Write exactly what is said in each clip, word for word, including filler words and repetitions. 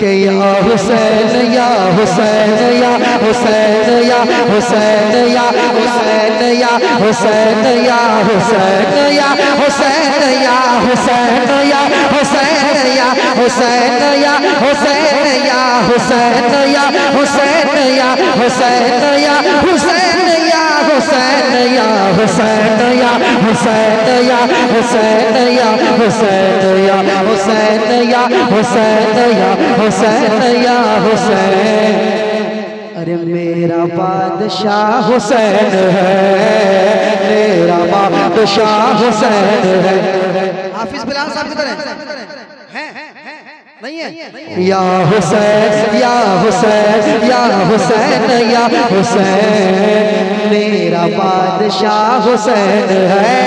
के या हुसैन या हुसैन या हुसैन या हुसैन या हुसैन या हुसैन या हुसैन या हुसैन या हुसैन या हुसैन या हुसैन या हुसैन या हुसैन या हुसैन या हुसैन या हुसैन या हुसैन या हुसैन या हुसैन या हुसैन या हुसैन या हुसैन या हुसैन या हुसैन या हुसैन। अरे मेरा बादशाह हुसैन है, मेरा बादशाह हुसैन है। हाफिज बिलाल साहब किधर हैं? नहीं है। या हुसैन या हुसैन या हुसैन या हुसैन, मेरा बादशाह हुसैन है,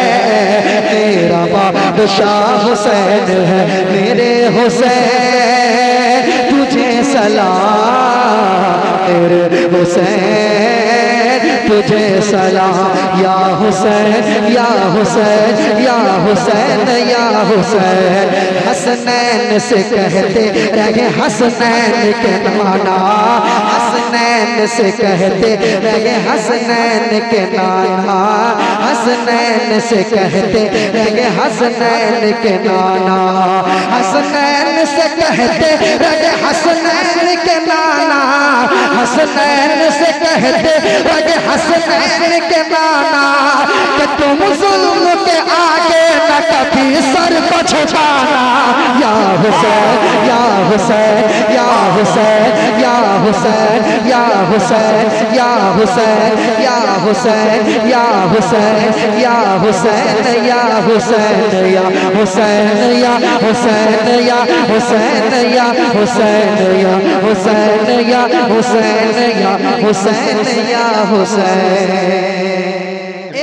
मेरा बादशाह हुसैन है। मेरे हुसैन तुझे सलाम, तेरे हुसैन तुझे सलाम। या हुसैन या हुसैन या हुसैन या हुसैन, हसनैन से कहते रहे हसनैन के नाना, हसनैन से कहते रहे हसनैन के नाना, हसनैन से कहते रहे हसनैन के नाना, हसनैन से कहते रहे हसनैन के नाना, हसनैन से कहते रहे हसनैन के नाना। कि तुम जुल्म के आगे न कभी सर को झुकाना। या हुसैन या हुसैन या हुसैन या हुसैन या हुसैन या हुसैन या हुसैन या हुसैन या हुसैन या हुसैन या हुसैन या हुसैन या हुसैन या हुसैन या हुसैन या हुसैन या हुसैन या हुसैन।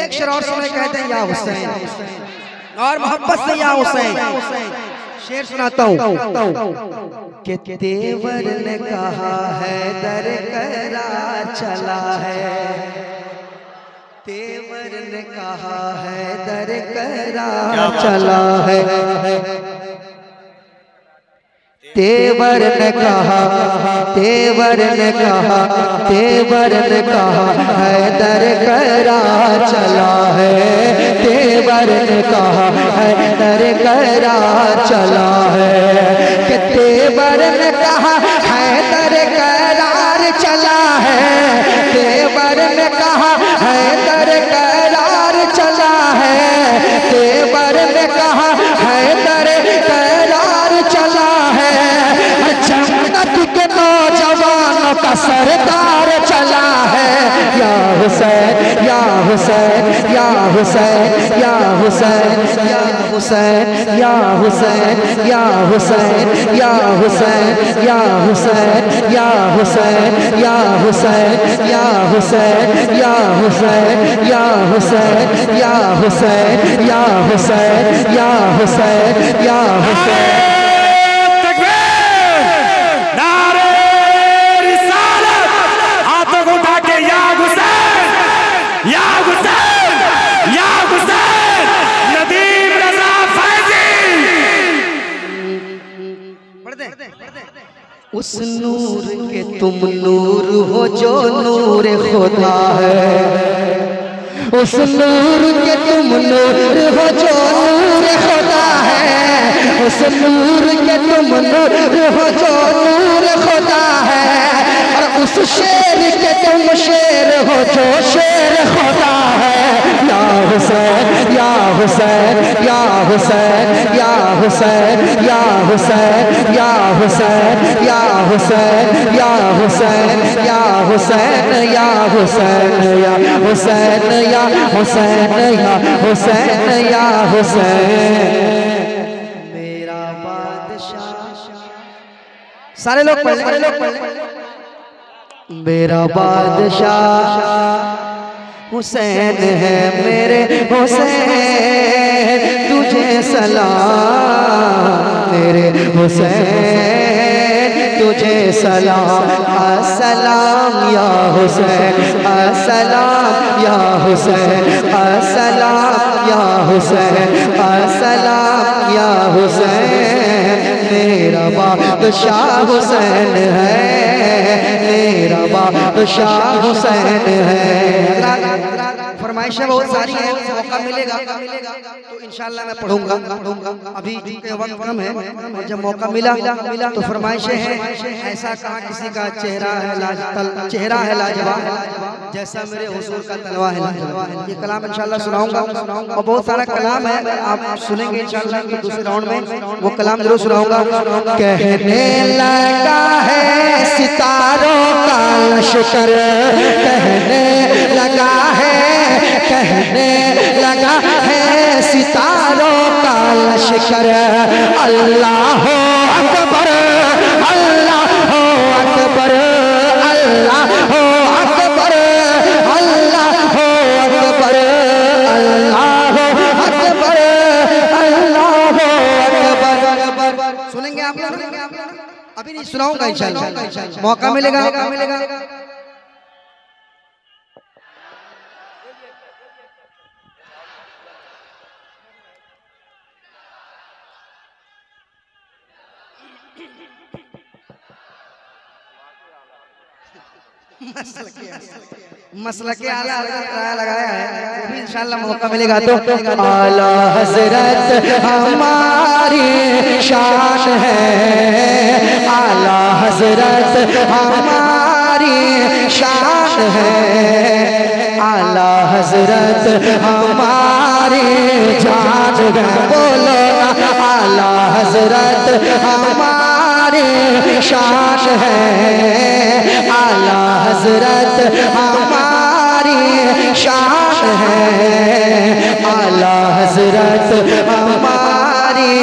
एक शराब से कहते हैं या हुसैन और मोहब्बत से या हुसैन। शेर सुनाता हूँ कि तेवर ने कहा है दर करा चला है, तेवर ने कहा है दर करा चला है, तेवर ने कहा तेवर ने कहा तेवर ने कहा है दर करा चला है, तेवर ने कहा है दर करा चला है। कि तेवर ने कहा है दर करार चला है, तेवर ने कहा है दर करार चला है, तेवर ने कहा है दर करार चला है। जन्नत के नौजवानों का सरदार चला है। या हुसैन या हुसैन या हुसैन या हुसैन या हुसैन या हुसैन या हुसैन या हुसैन या हुसैन या हुसैन या हुसैन या हुसैन या हुसैन या हुसैन या हुसैन या हुसैन या हुसैन या हुसैन। उस नूर के तुम नूर हो जो नूर खुदा है, उस नूर के तुम नूर हो जो नूर खुदा है, उस नूर के तुम नूर हो जो नूर खुदा है। और उस शेर के तुम शेर हो जो शेर खुदा है। या हुसैन या हुसैन या हुसैन या हुसैन या हुसैन या हुसैन या हुसैन या हुसैन या हुसैन या हुसैन या हुसैन या हुसैन या हुसैन या हुसैन। मेरा बादशाह सारे लोग सारे लोग मेरा बादशाह हुसैन है, मेरे हुसैन तुझे सलाम, मेरे हुसैन तुझे सलाम। अस्सलाम या हुसैन, अस्सलाम या हुसैन, अस्सलाम या हुसैन, अस्सलाम या हुसैन, मेरा बादशाह हुसैन है, मेरा बादशाह हुसैन है। फरमाइशें बहुत सारी हैं, मौका मिलेगा तो इंशाल्लाह मैं पढ़ूंगा। अभी वक्त कम है, जब मौका मिला तो फरमाइशें हैं। ऐसा कहा किसी का चेहरा है लाजवाब, चेहरा है लाजवाब जैसा मेरे हुजूर का तलवा है लाजवाब। ये कलाम इंशाल्लाह सुनाऊंगा और बहुत सारा कलाम है, आप सुनेंगे इंशाल्लाह दूसरे राउंड में, वो कलाम जरूर सुनाऊंगा। कहने लगा है सितारों का लश्कर, कहने लगा है, कहने लगा है सितारों का लश्कर, अल्लाह हो अकबर, अल्लाह हो अकबर, अल्लाह हो अकबर, अल्लाह हो अकबर, अल्लाह हो अकबर, अल्लाह हो अकबर। सुनेंगे आप लोग? अभी नहीं सुनाऊंगा इंशाल्लाह, मौका मिलेगा। मसलके आला लगाया है, वो भी इंशाल्लाह मौका मिलेगा तो। आला हजरत हमारी शान है, आला हजरत हमारी शान है, आला हजरत हमारी जान है, बोलो आला हजरत हमारी शान है, आला हजरत हमारी शान है, आला हजरत हमारी